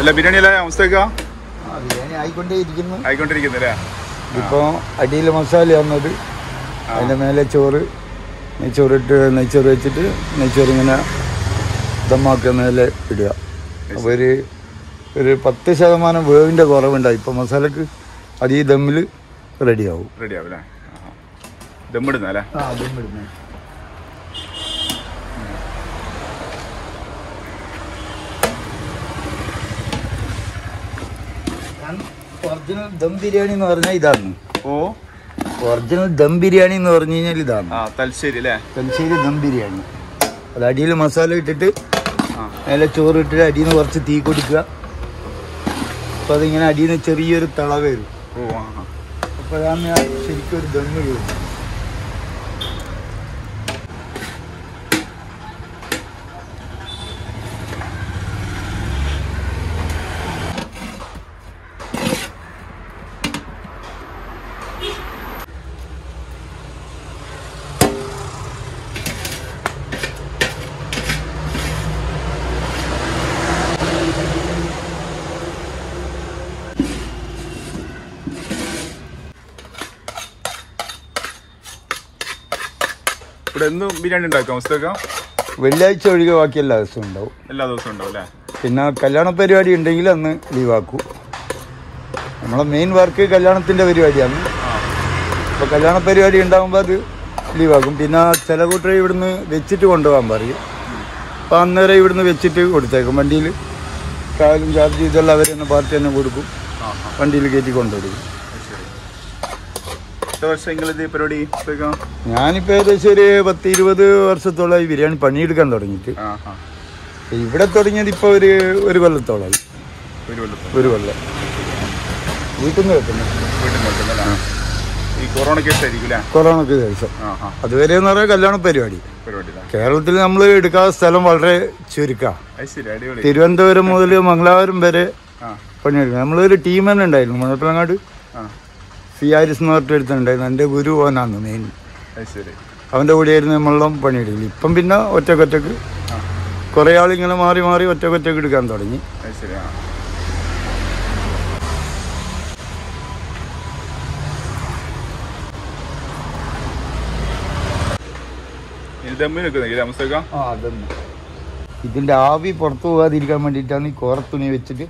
അല്ല ബിരിയാണിയല്ലേ അവസ്ഥയൊക്കെ? ആ ബിരിയാണി ആയിക്കൊണ്ടേയിരിക്കുന്നു. ആയിക്കൊണ്ടിരിക്കുന്നല്ലേ? ഇപ്പോൾ അടിയിൽ മസാല വന്നത്, അതിൻ്റെ മേലെ ചോറ്, നെയ്ച്ചോറിട്ട് നെയ്ച്ചോറ് വെച്ചിട്ട് നെയ്ച്ചോറിങ്ങനെ ദമ്മാക്കി മേലെ ഇടുക. അപ്പോൾ ഒരു 10% വേവിൻ്റെ കുറവുണ്ടാവും. ഇപ്പോൾ മസാലക്ക് അത് ഈ ദമ്മിൽ റെഡിയാവും. റെഡിയാവും അല്ലേ? ദമ്മിടുന്നല്ലേ? ആ ദമ്മിടുന്ന. ഒറിജിനൽ ദം ബിരിയാണി എന്ന് പറഞ്ഞാൽ ഇതാണ്. ഓ ഒറിജിനൽ ദം ബിരിയാണി എന്ന് പറഞ്ഞു കഴിഞ്ഞാൽ ഇതാണ്. തലശ്ശേരി അല്ലേ? തലശ്ശേരി ദം ബിരിയാണി. അത് അടിയിൽ മസാല ഇട്ടിട്ട് അതിലെ ചോറ് ഇട്ടിട്ട് അടിയിൽ നിന്ന് കുറച്ച് തീ കൊടുക്കുക. അപ്പോൾ അതിങ്ങനെ അടിയിൽ നിന്ന് ചെറിയൊരു തള വരും. ഓ ആ അപ്പോഴാണ് ശരിക്കും ഒരു ദം വരുന്നത്. ബിരിയാണി ഉണ്ടാക്കാം വെള്ളിയാഴ്ച ഒഴികെ ബാക്കി എല്ലാ ദിവസവും ഉണ്ടാവും. എല്ലാ ദിവസവും ഉണ്ടാവും അല്ലേ? പിന്നെ കല്യാണ പരിപാടി ഉണ്ടെങ്കിൽ അന്ന് ലീവാക്കും. നമ്മളെ മെയിൻ വർക്ക് കല്യാണത്തിൻ്റെ പരിപാടിയാണ്. അപ്പോൾ കല്യാണ പരിപാടി ഉണ്ടാകുമ്പോൾ അത് ലീവാക്കും. പിന്നെ ചില കൂട്ടർ ഇവിടുന്ന് വെച്ചിട്ട് കൊണ്ടുപോകാൻ പറയും. അപ്പോൾ അന്നേരം ഇവിടുന്ന് വെച്ചിട്ട് കൊടുത്തേക്കും. വണ്ടിയിൽ കാലും ചാർജ് ചെയ്തുള്ള അവർ തന്നെ പാർട്ടി തന്നെ കൊടുക്കും. വണ്ടിയിൽ കയറ്റി കൊണ്ടുപോകും. ഞാനിപ്പോൾ ഏകദേശം ഒരു 10-20 വർഷത്തോളം ഈ ബിരിയാണി പണിയെടുക്കാൻ തുടങ്ങിയിട്ട്. ഇവിടെ തുടങ്ങിയത് ഇപ്പോൾ ഒരു കൊല്ലത്തോളമായി. ഒരു കൊല്ലം വീട്ടിൽ നിന്ന് വെക്കുന്നത് കൊറോണയ്ക്ക് ശേഷം. അതുവരെ എന്ന് പറഞ്ഞാൽ കല്യാണ പരിപാടി കേരളത്തിൽ നമ്മൾ എടുക്കാത്ത സ്ഥലം വളരെ ചുരുക്കമാണ്. തിരുവനന്തപുരം മുതൽ മംഗലാപുരം വരെ പണിയെടുക്കാം. നമ്മളൊരു ടീം തന്നെ ഉണ്ടായിരുന്നു. മുഴപ്പിലങ്ങാട് ഫിയാരിസ് എന്ന് പറഞ്ഞിട്ട് എടുത്തിട്ടുണ്ടായിരുന്നു. എൻ്റെ ഗുരു ഓനാണ് മെയിൻ. അവൻ്റെ കൂടെയായിരുന്നു നമ്മളെല്ലാം പണിയെടുക്കില്ല. ഇപ്പം പിന്നെ ഒറ്റക്കൊറ്റക്ക് കുറേ ആളിങ്ങനെ മാറി മാറി ഒറ്റക്കൊറ്റക്ക് എടുക്കാൻ തുടങ്ങി. ഇതിൻ്റെ ആവി പുറത്തു പോകാതിരിക്കാൻ വേണ്ടിയിട്ടാണ് ഈ കോറ തുണി വെച്ചിട്ട്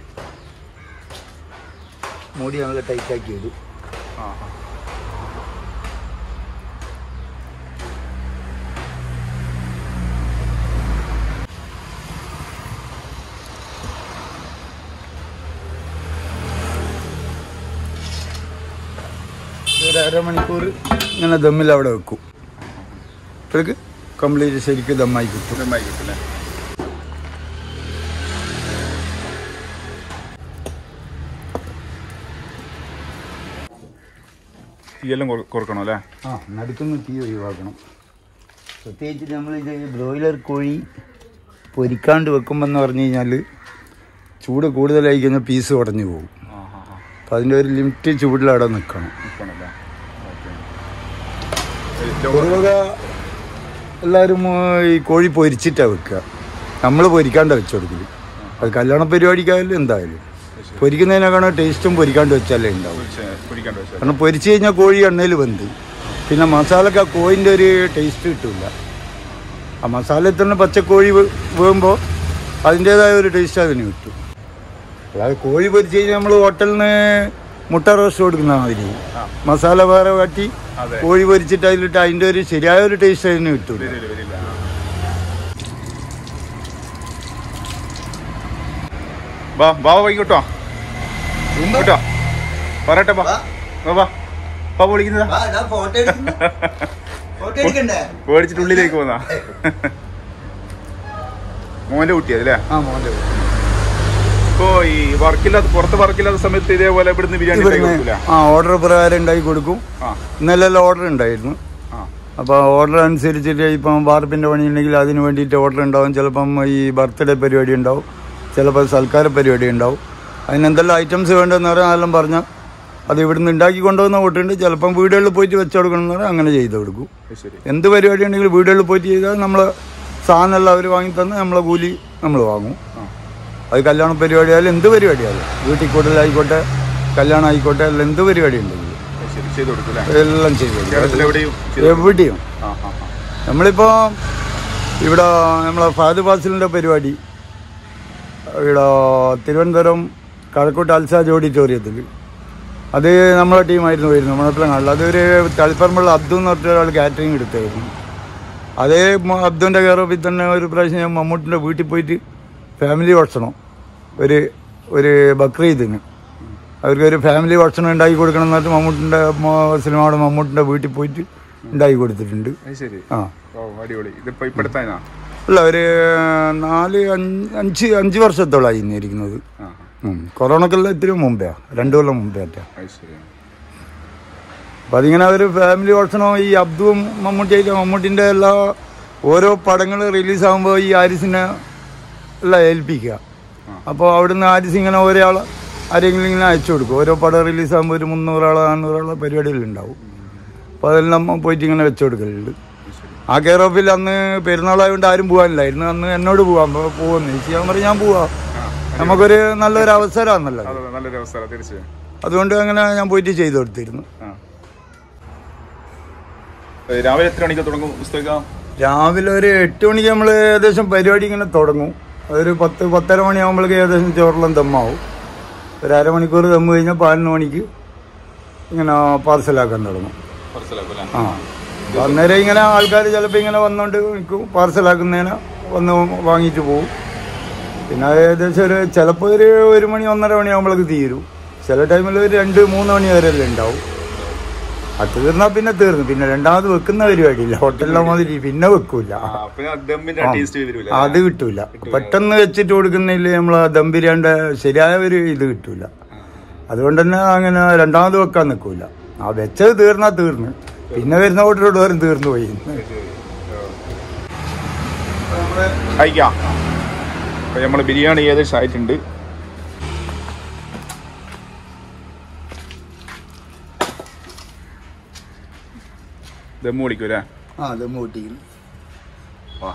മൂടി ഞങ്ങൾ ടൈറ്റാക്കി ഇടും. അരമണിക്കൂർ ഇങ്ങനെ ദമ്മിൽ അവിടെ വെക്കും. ഇപ്പോഴേക്ക് കംപ്ലീറ്റ് ശരിക്കും ദമ്മായി കിട്ടും. ദമ്മായി കിട്ടില്ല തീയെല്ലാം കുറക്കണം അല്ലേ? ആ നടുക്കുന്ന തീ ഒഴിവാക്കണം. പ്രത്യേകിച്ച് നമ്മൾ ഇത് ബ്രോയിലർ കോഴി പൊരിക്കാണ്ട് വെക്കുമ്പോൾ എന്ന് പറഞ്ഞു കഴിഞ്ഞാൽ ചൂട് കൂടുതലായി കഴിഞ്ഞാൽ പീസ് ഉടഞ്ഞു പോകും. അപ്പം അതിൻ്റെ ഒരു ലിമിറ്റ് ചൂടിൽ അവിടെ നിൽക്കണം. എല്ലാവരും ഈ കോഴി പൊരിച്ചിട്ടാണ് വെക്കുക. നമ്മൾ പൊരിക്കാണ്ട് വെച്ചു കൊടുക്കല്. അത് കല്യാണ പരിപാടിക്കായാലും എന്തായാലും പൊരിക്കുന്നതിനേക്കാളും ടേസ്റ്റും പൊരിക്കാണ്ട് വെച്ചാലേ ഉണ്ടാവും. കാരണം പൊരിച്ചു കഴിഞ്ഞാൽ കോഴി എണ്ണയിൽ വെന്ത് പിന്നെ മസാലക്ക് ആ കോഴിൻ്റെ ഒരു ടേസ്റ്റ് കിട്ടില്ല. ആ മസാലയിൽ തന്നെ പച്ചക്കോഴി വേകുമ്പോൾ അതിൻ്റേതായ ഒരു ടേസ്റ്റ് അതിന് കിട്ടും. അതായത് കോഴി പൊരിച്ചു കഴിഞ്ഞാൽ നമ്മൾ ഹോട്ടലിൽ നിന്ന് മുട്ട റോസ്റ്റ് കൊടുക്കുന്ന മാതിരി മസാല വേറെ കാട്ടി കോഴി പൊരിച്ചിട്ട് അതിലിട്ട് അതിൻ്റെ ഒരു ശരിയായ ഒരു ടേസ്റ്റ് അതിന് കിട്ടും. ബാബ വൈകിട്ടോ കേട്ടോ പറയട്ടെ. ബാബ വിളിക്കുന്നതാ പേടിച്ചിട്ട് ഉള്ളിലേക്ക് പോന്നാ. മോൻ്റെ കുട്ടിയതല്ലേ? ഇപ്പോൾ ഈ വർക്കില്ലാത്ത പുറത്ത് വർക്കില്ലാത്ത സമയത്ത് ഇതേപോലെ ഇവിടുന്ന് ബിരിയാണി ആ ഓർഡർ പ്രകാരം ഉണ്ടാക്കി കൊടുക്കും. ഇന്നലെല്ലാം ഓർഡർ ഉണ്ടായിരുന്നു. അപ്പോൾ ഓർഡർ അനുസരിച്ചിട്ട് ഇപ്പം വാർപ്പിൻ്റെ പണി ഉണ്ടെങ്കിൽ അതിന് വേണ്ടിയിട്ട് ഓർഡർ ഉണ്ടാവും. ചിലപ്പം ഈ ബർത്ത്ഡേ പരിപാടി ഉണ്ടാവും, ചിലപ്പോൾ സൽക്കാര പരിപാടി ഉണ്ടാവും. അതിനെന്തെല്ലാം ഐറ്റംസ് വേണ്ടതെന്ന് പറഞ്ഞാൽ അതെല്ലാം പറഞ്ഞാൽ അത് ഇവിടുന്ന് ഉണ്ടാക്കി കൊണ്ടുവന്ന കൂട്ടുണ്ട്. ചിലപ്പം വീടുകളിൽ പോയിട്ട് വെച്ച് കൊടുക്കണമെന്ന് പറഞ്ഞാൽ അങ്ങനെ ചെയ്ത് കൊടുക്കും. എന്ത് പരിപാടി ഉണ്ടെങ്കിലും വീടുകളിൽ പോയിട്ട് ചെയ്താൽ നമ്മൾ സാധനമെല്ലാം അവർ വാങ്ങി തന്ന് നമ്മളെ കൂലി നമ്മൾ വാങ്ങും. അത് കല്യാണ പരിപാടിയായാലും എന്ത് പരിപാടിയായാലും വീട്ടിൽ കൂടുതലായിക്കോട്ടെ കല്യാണമായിക്കോട്ടെ അല്ല എന്ത് പരിപാടി ഉണ്ടെങ്കിലും എല്ലാം ചെയ്തു എവിടെയും. നമ്മളിപ്പോൾ ഇവിടെ നമ്മളെ ഫഹദ് ഫാസിലിൻ്റെ പരിപാടി ഇവിടെ തിരുവനന്തപുരം കഴക്കൂട്ട് അൽസാജ് ഓഡിറ്റോറിയത്തിൽ അത് നമ്മളെ ടീമായിരുന്നു വരുന്നത് മണപ്പിലങ്ങാളിൽ. അതൊരു തളിപ്പറമ്പുള്ള അബ്ദു എന്ന് പറഞ്ഞ ഒരാൾ കാറ്ററിങ് എടുത്തായിരുന്നു. അതേ അബ്ദുവിൻ്റെ കയറപ്പിൽ തന്നെ ഒരു പ്രാവശ്യം ഞാൻ മമ്മൂട്ടിൻ്റെ വീട്ടിൽ പോയിട്ട് ഫാമിലി ഭക്ഷണം ഒരു ഒരു ബക്രീദിന് അവർക്കൊരു ഫാമിലി ഭക്ഷണം ഉണ്ടാക്കി കൊടുക്കണം എന്ന് പറഞ്ഞിട്ട് മമ്മൂട്ടിൻ്റെ സിനിമയുടെ മമ്മൂട്ടിൻ്റെ വീട്ടിൽ പോയിട്ട് ഉണ്ടാക്കി കൊടുത്തിട്ടുണ്ട്. ആ അല്ല ഒരു 4-5 വർഷത്തോളമായി ഇന്ന് ഇരിക്കുന്നത്. കൊറോണക്കെല്ലാം ഇത്തിരി മുമ്പേ 2 കൊല്ലം മുമ്പേ ആറ്റാ. അപ്പം അതിങ്ങനെ ഒരു ഫാമിലി ഭക്ഷണം ഈ അബ്ദുവും മമ്മൂട്ടിയായിട്ട് മമ്മൂട്ടിൻ്റെ എല്ലാ ഓരോ പടങ്ങൾ റിലീസാകുമ്പോൾ ഈ ആരിസിനെ എല്ലാം ഏൽപ്പിക്കുക. അപ്പോൾ അവിടുന്ന് ആരിസ് ഇങ്ങനെ ഒരാൾ ആരെങ്കിലും ഇങ്ങനെ അയച്ചു കൊടുക്കും. ഓരോ പടം റിലീസാകുമ്പോൾ ഒരു 300 ആളോ 400 ആളോ പരിപാടികളുണ്ടാവും. അപ്പോൾ അതെല്ലാം പോയിട്ട് ഇങ്ങനെ വെച്ചു കൊടുക്കലുണ്ട്. ആ കെയർ ഓഫിൽ അന്ന് പെരുന്നാളായതുകൊണ്ട് ആരും പോകാനില്ലായിരുന്നു. അന്ന് എന്നോട് പോകാം പോകുന്നു ചേച്ചി, ഞാൻ പറഞ്ഞു ഞാൻ പോവാം, നമുക്കൊരു നല്ലൊരു അവസരമാണല്ലോ, നല്ലൊരു അവസരം തീർച്ചയായും. അതുകൊണ്ട് അങ്ങനെ ഞാൻ പോയിട്ട് ചെയ്തു കൊടുത്തിരുന്നു. രാവിലെ എത്ര മണിക്ക് തുടങ്ങും? രാവിലെ ഒരു 8 മണിക്ക് നമ്മൾ ഏകദേശം പരിപാടി ഇങ്ങനെ തുടങ്ങും. അതൊരു 10-10:30 മണിയാകുമ്പോഴേക്ക് ഏകദേശം ചോറെല്ലാം ദമ്മാവും. ഒരു 1/2 മണിക്കൂർ ദമ്മ് കഴിഞ്ഞാൽ 11 മണിക്ക് ഇങ്ങനെ പാർസലാക്കാൻ തുടങ്ങും. ആ അന്നേരം ഇങ്ങനെ ആൾക്കാർ ചിലപ്പോൾ ഇങ്ങനെ വന്നുകൊണ്ട് നിൽക്കും, പാർസലാക്കുന്നതിന് വന്ന് വാങ്ങിയിട്ട് പോകും. പിന്നെ ഏകദേശം ഒരു ചിലപ്പോൾ ഒരു 1-1.5 മണിയാകുമ്പോഴേക്ക് തീരും. ചില ടൈമിൽ ഒരു 2-3 മണി വരെയല്ലേ ഉണ്ടാവും. അത് തീർന്നാൽ പിന്നെ തീർന്നു. പിന്നെ രണ്ടാമത് വെക്കുന്ന പരിപാടിയില്ല, ഹോട്ടലിലെ മാതിരി പിന്നെ വെക്കൂല, അത് കിട്ടൂല. പെട്ടെന്ന് വെച്ചിട്ട് കൊടുക്കുന്നില്ല, നമ്മൾ ദം ബിരിയാണിയുടെ ശരിയായ ഒരു ഇത് കിട്ടൂല. അതുകൊണ്ട് തന്നെ അങ്ങനെ രണ്ടാമത് വെക്കാൻ നിൽക്കൂല. ആ വെച്ചത് തീർന്നാൽ തീർന്നു, പിന്നെ വരുന്ന ഹോട്ടലോട് വരും തീർന്നു പോയി. നമ്മൾ ബിരിയാണി ഏകദേശം ആയിട്ടുണ്ട്. ദമ്മ് പൊടിക്കൂലേ? ആ ദമ്മ് പൊട്ടിക്കും. വാ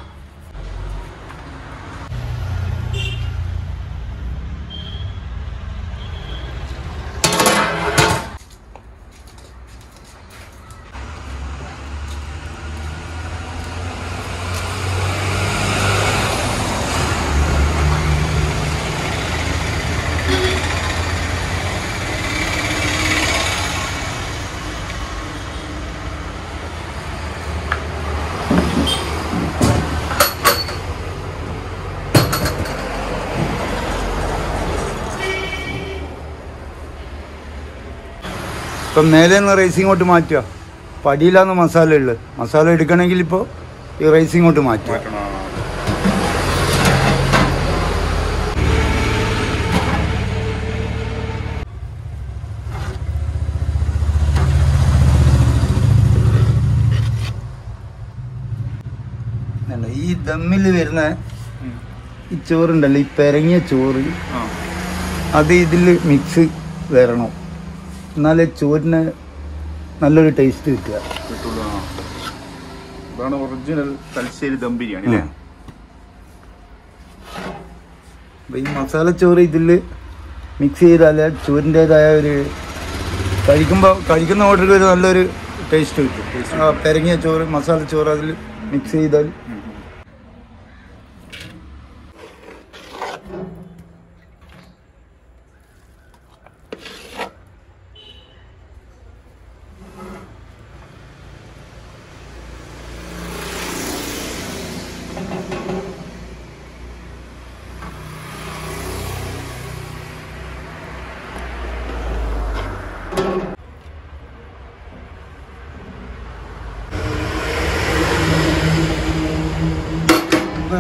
ഇപ്പം മേലെന്ന് റൈസ് ഇങ്ങോട്ട് മാറ്റുക, പടിയിലാണ് മസാല ഉള്ളത്. മസാല എടുക്കണമെങ്കിൽ ഇപ്പോൾ ഈ റൈസ് ഇങ്ങോട്ട് മാറ്റുക. ഈ ദമ്മിൽ വരുന്ന ഈ ചോറുണ്ടല്ലോ, ഈ പെരങ്ങിയ ചോറ് അത് ഇതിൽ മിക്സ് വരണം, എന്നാലേ ചോറിന് നല്ലൊരു ടേസ്റ്റ് കിട്ടുക. ഇതാണ് ഒറിജിനൽ തലശ്ശേരി ദം ബിരിയാണി അല്ലേ? അപ്പം ഈ മസാല ചോറ് ഇതിൽ മിക്സ് ചെയ്താലേ ചോറിൻ്റേതായ ഒരു കഴിക്കുമ്പോൾ കഴിക്കുന്ന ഹോട്ടലിൽ ഒരു നല്ലൊരു ടേസ്റ്റ് കിട്ടും. ആ പെരങ്ങിയ ചോറ് മസാല ചോറ് അതിൽ മിക്സ് ചെയ്താൽ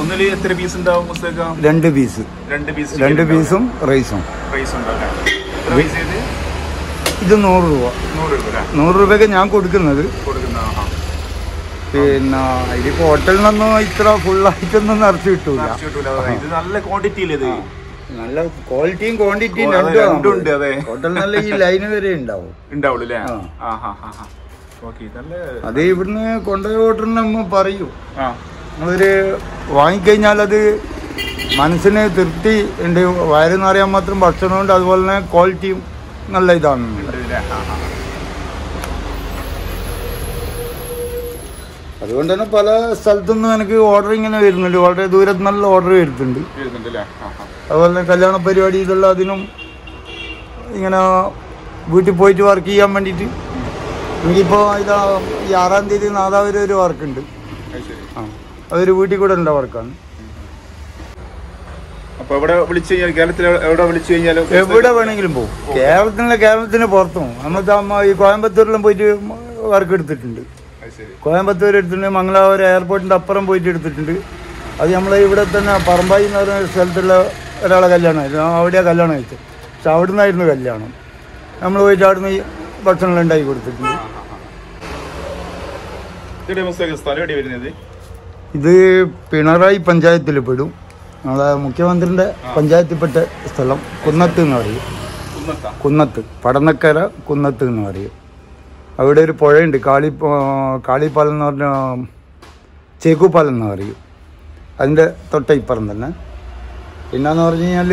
ഒന്നിലേ എത്ര പീസ് ഉണ്ടാവും മുസ്തഫ? രണ്ട് പീസും റൈസും ഉണ്ടാക്കാം. എത്ര പീസ് ഇത്? ഇത് 100 രൂപയ്ക്ക് ഞാൻ കൊടുക്കുന്നത്. പിന്നെ ഇത് ഹോട്ടലിൽ നിന്നോ ഇത്ര ഫുള്ളായിട്ടൊന്നും നിറച്ച് കിട്ടൂല. ഇത് നല്ല ക്വാണ്ടിറ്റിയിൽ ഇത് നല്ല ക്വാളിറ്റിയും ക്വാണ്ടിറ്റിയും രണ്ടും ഉണ്ട്. അതെ, ഹോട്ടലിൽ നല്ല ഈ ലൈന് വരെ ഉണ്ടാവുള്ളൂ. അത് ഇവിടുന്ന് കൊണ്ടുപോയി ഹോട്ടലിന് നമ്മൾ പറയൂ, നമ്മളൊരു വാങ്ങിക്കഴിഞ്ഞാൽ അത് മനസ്സിന് തൃപ്തി ഉണ്ട്. വയറെന്ന് അറിയാൻ മാത്രം ഭക്ഷണമുണ്ട്, അതുപോലെ തന്നെ ക്വാളിറ്റിയും നല്ല ഇതാണ്. അതുകൊണ്ട് തന്നെ പല സ്ഥലത്തുനിന്നും എനിക്ക് ഓർഡർ ഇങ്ങനെ വരുന്നുണ്ട്, വളരെ ദൂരത്ത് നല്ല ഓർഡർ വരുന്നുണ്ട്. അതുപോലെ തന്നെ കല്യാണ പരിപാടി ഇതുള്ള അതിനും ഇങ്ങനെ വീട്ടിൽ പോയിട്ട് വർക്ക് ചെയ്യാൻ വേണ്ടിയിട്ട് എനിക്കിപ്പോൾ ഇതാ ഈ 6-ാം തീയതി നാദാവൂർ ഒരു വർക്കുണ്ട്. അതൊരു വീട്ടിൽ കൂടെ ഉള്ള വർക്കാണ്. എവിടെ വേണമെങ്കിലും പോകും, കേരളത്തിന് പുറത്തും. നമ്മൾ ഈ കോയമ്പത്തൂരിലും പോയിട്ട് വർക്ക് എടുത്തിട്ടുണ്ട്. കോയമ്പത്തൂർ എടുത്തിട്ടുണ്ട്, മംഗലാപുരം എയർപോർട്ടിൻ്റെ അപ്പുറം പോയിട്ട് എടുത്തിട്ടുണ്ട്. അത് നമ്മൾ ഇവിടെ തന്നെ പറമ്പായി എന്ന് പറയുന്ന സ്ഥലത്തുള്ള ഒരാളെ കല്യാണമായിരുന്നു. അവിടെയാണ് കല്യാണം കഴിച്ചത്, പക്ഷെ അവിടെ നിന്നായിരുന്നു കല്യാണം. നമ്മൾ പോയിട്ട് അവിടെ നിന്ന് ഭക്ഷണം ഉണ്ടാക്കി കൊടുത്തിട്ടുണ്ട്. ഇത് പിണറായി പഞ്ചായത്തിൽ പെടും, നമ്മളെ മുഖ്യമന്ത്രിയുടെ പഞ്ചായത്തിൽപ്പെട്ട സ്ഥലം. കുന്നത്ത് എന്ന് പറയും, കുന്നത്ത് പടന്നക്കര കുന്നത്ത് എന്ന് പറയും. അവിടെ ഒരു പുഴയുണ്ട്, കാളിപ്പാലം എന്ന് പറഞ്ഞ ചേക്കുപാലം എന്ന് പറയും. അതിൻ്റെ തൊട്ടയിപ്പുറം തന്നെ. പിന്നെന്ന് പറഞ്ഞു കഴിഞ്ഞാൽ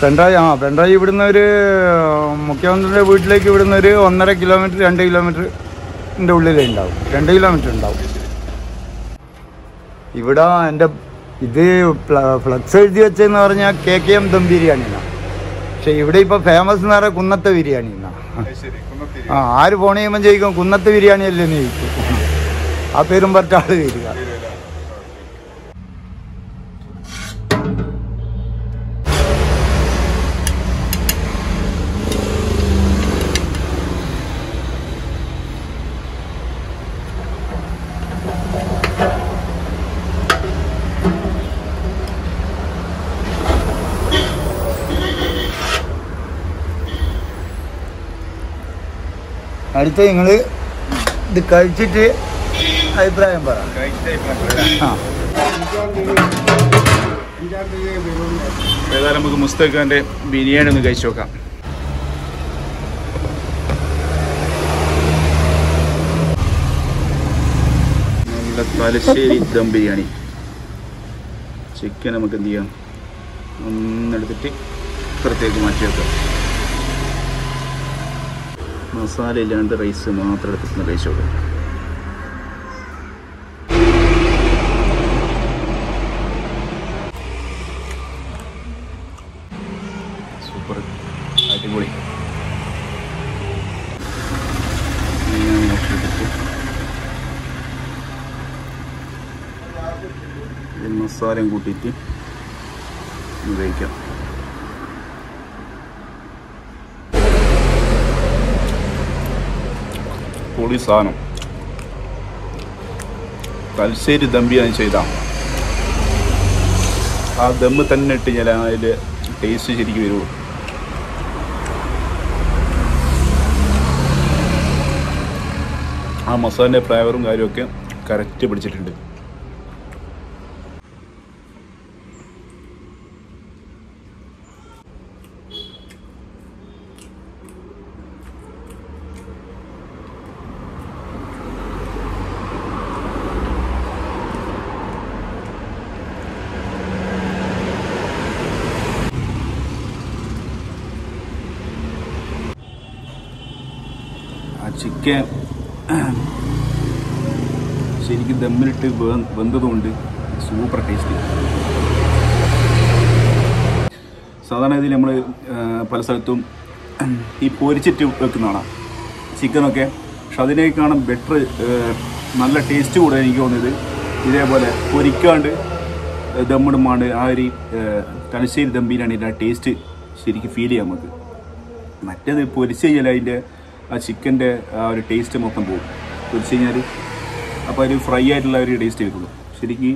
പെൺറായി. പെൺറായി ഇവിടുന്ന് ഒരു മുഖ്യമന്ത്രിയുടെ വീട്ടിലേക്ക് ഇവിടുന്ന് ഒരു 1.5 കിലോമീറ്റർ 2 കിലോമീറ്ററിൻ്റെ ഉള്ളിലേ ഉണ്ടാവും, 2 കിലോമീറ്റർ ഉണ്ടാവും. ഇവിടെ എൻ്റെ ഇത് ഫ്ലക്സ് എഴുതി വെച്ചതെന്ന് പറഞ്ഞാൽ KKM ദം ബിരിയാണിന്നാണ്. പക്ഷെ ഇവിടെ ഇപ്പോൾ ഫേമസ് എന്ന് പറഞ്ഞാൽ കുന്നത്തെ ബിരിയാണി എന്നാണ്. ആര് ഫോൺ ചെയ്യുമ്പോൾ ചോദിക്കും കുന്നത്തെ ബിരിയാണി അല്ലെന്ന് ചോദിക്കും. ആ പേരും പറ്റാതെ വരിക. അടുത്ത നിങ്ങൾ ഇത് കഴിച്ചിട്ട് അഭിപ്രായം പറയാം. ഏതായാലും നമുക്ക് മുസ്തഫാന്റെ ബിരിയാണി ഒന്ന് കഴിച്ചു നോക്കാം. തലശ്ശേരി ദം ബിരിയാണി. ചിക്കൻ നമുക്ക് എന്ത് ചെയ്യാം, ഒന്നെടുത്തിട്ട് ഇപ്പുറത്തേക്ക് മാറ്റി വെക്കാം. മസാല ഇല്ലാണ്ട് റൈസ് മാത്രം എടുത്തിട്ട് റൈസ് കൊടുക്കും. സൂപ്പർ, അടിപൊളി. മസാലയും കൂട്ടിയിട്ട് ഉപയോഗിക്കാം. പൊളി സാധനം. തലശ്ശേരി ദം ബിരിയാണി ചെയ്താൽ ആ ദമ്മ് തന്നെ ഇട്ട് ഞാൻ അതിൽ ടേസ്റ്റ് ശരിക്കും വരുള്ളൂ. ആ മസാലൻ്റെ ഫ്ലേവറും കാര്യമൊക്കെ കറക്റ്റ് പിടിച്ചിട്ടുണ്ട്. ചിക്കൻ ശരിക്കും ദമ്മിലിട്ട് വെന്തതുകൊണ്ട് സൂപ്പർ ടേസ്റ്റി. സാധാരണ ഇതിൽ നമ്മൾ പല സ്ഥലത്തും ഈ പൊരിച്ചിട്ട് വെക്കുന്നതാണ് ചിക്കനൊക്കെ, പക്ഷെ അതിനേക്കാളും ബെറ്റർ, നല്ല ടേസ്റ്റ് കൂടെ എനിക്ക് തോന്നിയത് ഇതേപോലെ പൊരിക്കാണ്ട് ദമ്മിടുമാണ്ട് ആ ഒരു തലശ്ശേരി ദം ബിരിയാണിയുടെ ആ ടേസ്റ്റ് ശരിക്കും ഫീൽ ചെയ്യാം നമുക്ക്. മറ്റേത് പൊരിച്ച് കഴിഞ്ഞാൽ അതിൻ്റെ ആ ചിക്കൻ്റെ ആ ഒരു ടേസ്റ്റ് മൊത്തം പോകും. പൊരിച്ച് കഴിഞ്ഞാൽ അപ്പോൾ ഒരു ഫ്രൈ ആയിട്ടുള്ള ഒരു ടേസ്റ്റ് കിട്ടുള്ളൂ. ശരിക്കും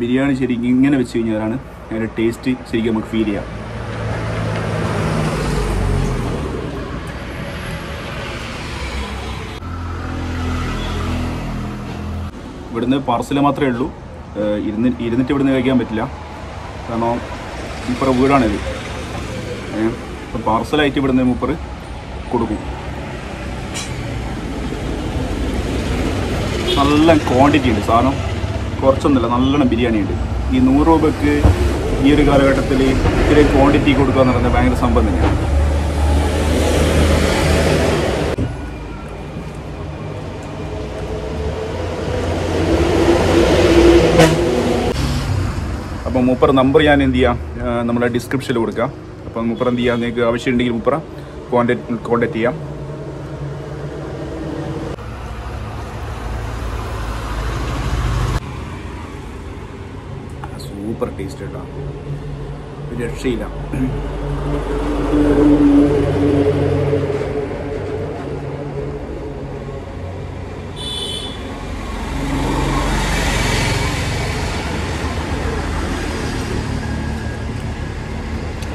ബിരിയാണി ശരിക്കും ഇങ്ങനെ വെച്ച് കഴിഞ്ഞാലാണ് അതിൻ്റെ ടേസ്റ്റ് ശരിക്കും നമുക്ക് ഫീൽ ചെയ്യാം. ഇവിടുന്ന് പാർസൽ മാത്രമേ ഉള്ളൂ, ഇരുന്നിട്ട് ഇവിടുന്ന് കഴിക്കാൻ പറ്റില്ല, കാരണം മുപ്പറ് വീടാണിത്. അപ്പം പാർസലായിട്ട് ഇവിടുന്ന് മുപ്പറ് കൊടുക്കും. നല്ല ക്വാണ്ടിറ്റി ഉണ്ട് സാധനം, കുറച്ചൊന്നുമില്ല, നല്ലോണം ബിരിയാണി ഉണ്ട്. ഈ 100 രൂപയ്ക്ക് ഈ ഒരു കാലഘട്ടത്തിൽ ഇത്തിരി ക്വാണ്ടിറ്റി കൊടുക്കുക എന്ന് പറയുന്നത് ഭയങ്കര സംഭവം തന്നെയാണ്. അപ്പം മൂപ്പർ നമ്പർ ഞാൻ എന്ത് ചെയ്യാം, നമ്മുടെ ഡിസ്ക്രിപ്ഷനിൽ കൊടുക്കാം. അപ്പം മൂപ്പർ എന്ത് ചെയ്യാം, നിങ്ങൾക്ക് ആവശ്യമുണ്ടെങ്കിൽ മൂപ്പറ കോൺടാക്ട് ചെയ്യാം. സൂപ്പർ ടേസ്റ്റ് കേട്ടോ, രക്ഷയില്ല.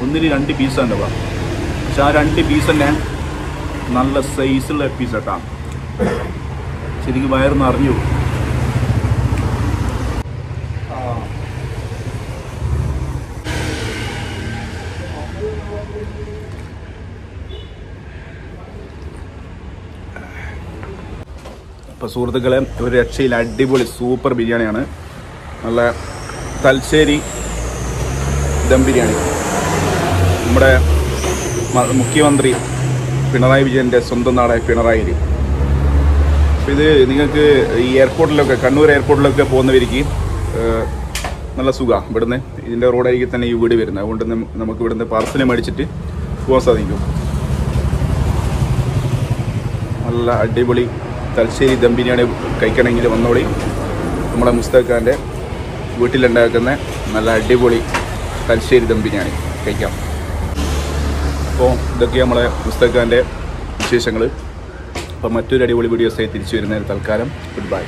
ഒന്നിന് 2 പീസ് ഉണ്ടാവുക, പക്ഷെ ആ 2 പീസ് തന്നെ നല്ല സൈസുള്ള പീസ് കേട്ടോ, ശരിക്കും വയറ് നിറഞ്ഞു. അപ്പോൾ സുഹൃത്തുക്കളെ, ഒരു രക്ഷയിൽ അടിപൊളി സൂപ്പർ ബിരിയാണിയാണ്, നല്ല തലശ്ശേരി ദം ബിരിയാണി. നമ്മുടെ മുഖ്യമന്ത്രി പിണറായി വിജയൻ്റെ സ്വന്തം നാടായ പിണറായിയിൽ. അപ്പോൾ ഇത് നിങ്ങൾക്ക് ഈ എയർപോർട്ടിലൊക്കെ, കണ്ണൂർ എയർപോർട്ടിലൊക്കെ പോകുന്നവർക്ക് നല്ല സുഖമാണ്. ഇവിടുന്ന് ഇതിൻ്റെ റോഡായിരിക്കും തന്നെ ഈ വീട് വരുന്നത്, അതുകൊണ്ട് നമുക്ക് ഇവിടുന്ന് പാർസൽ മേടിച്ചിട്ട് പോകാൻ സാധിക്കും. നല്ല അടിപൊളി തലശ്ശേരി ദം ബിരിയാണി കഴിക്കണമെങ്കിൽ വന്നോളി. നമ്മളെ മുസ്തഖാൻ്റെ വീട്ടിലുണ്ടാക്കുന്ന നല്ല അടിപൊളി തലശ്ശേരി ദം ബിരിയാണി കഴിക്കാം. അപ്പോൾ ഇതൊക്കെ നമ്മളെ മുസ്തഖാൻ്റെ വിശേഷങ്ങൾ. അപ്പോൾ മറ്റൊരു അടിപൊളി വീഡിയോസായി തിരിച്ചു വരുന്നതിന് തൽക്കാലം ഗുഡ് ബൈ.